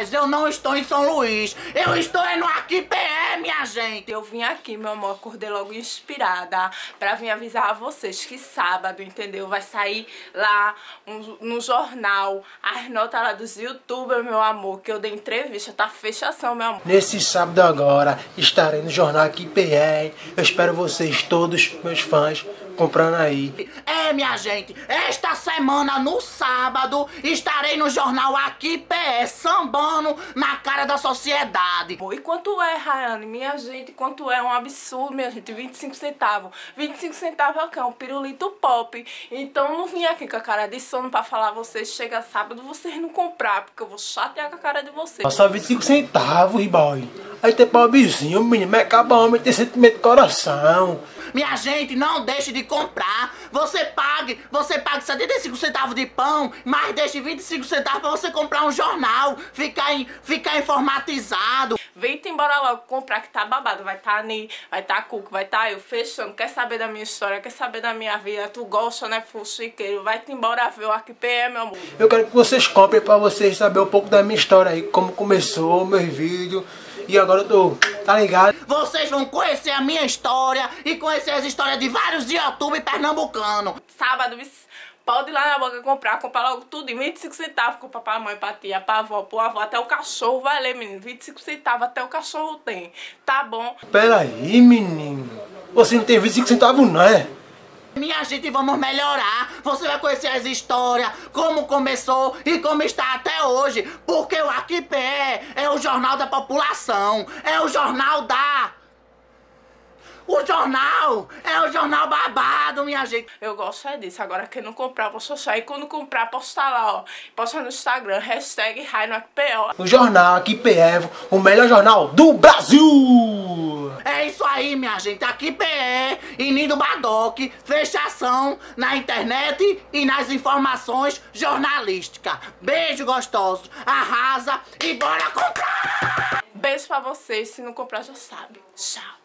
rapaz, eu não estou em São Luís. Eu estou no Aqui PE, minha gente. Eu vim aqui, meu amor, acordei logo inspirada pra vir avisar a vocês que sábado, entendeu? Vai sair lá no jornal as notas lá dos youtubers, meu amor, que eu dei entrevista, tá fechação, meu amor. Nesse sábado agora estarei no jornal Aqui PE. Eu espero vocês todos, meus fãs, comprando aí. É, minha gente, esta semana, no sábado, estarei no jornal Aqui PE, sambando na cara da sociedade. E quanto é, Rayanne? Minha gente, quanto é um absurdo, minha gente, 25 centavos. 25 centavos aqui é um pirulito pop. Então não vim aqui com a cara de sono pra falar a vocês, chega sábado, vocês não comprar, porque eu vou chatear com a cara de vocês. Só 25 centavos, Ribaldi. Aí tem pobrezinho, menino, mas acaba homem, tem sentimento de coração. Minha gente, não deixe de comprar. Você pague 75 centavos de pão, mas deixe 25 centavos pra você comprar um jornal, ficar informatizado. Vem embora logo comprar que tá babado. Vai tá Ni, vai tá Cuco, vai tá eu fechando. Quer saber da minha história, quer saber da minha vida? Tu gosta, né, Fuxiqueiro? Vai embora ver o Aqui PE, meu amor. Eu quero que vocês comprem pra vocês saberem um pouco da minha história aí, como começou meus vídeos. E agora eu tô, tá ligado? Vocês vão conhecer a minha história e conhecer as histórias de vários youtubers pernambucanos. Sábado, pode ir lá na banca comprar logo tudo em 25 centavos. Comprar pra mãe, pra tia, pra avó, pro avô, até o cachorro. Vai ler, menino, 25 centavos até o cachorro tem, tá bom? Peraí, menino, você não tem 25 centavos não, é? Minha gente, vamos melhorar. Você vai conhecer as histórias, como começou e como está até hoje. Porque o Aqui PE é o jornal da população. É o jornal da... É o jornal babado, minha gente. Eu gosto é disso. Agora quem não comprar, eu posso achar. E quando comprar, posta lá, ó. Posta no Instagram, hashtag Rayanne Menezes. O jornal Aqui PE, o melhor jornal do Brasil. É isso aí, minha gente. Aqui PE e Ni do Badoque. Fechação na internet e nas informações jornalísticas. Beijo gostoso. Arrasa e bora comprar. Beijo pra vocês. Se não comprar, já sabe. Tchau.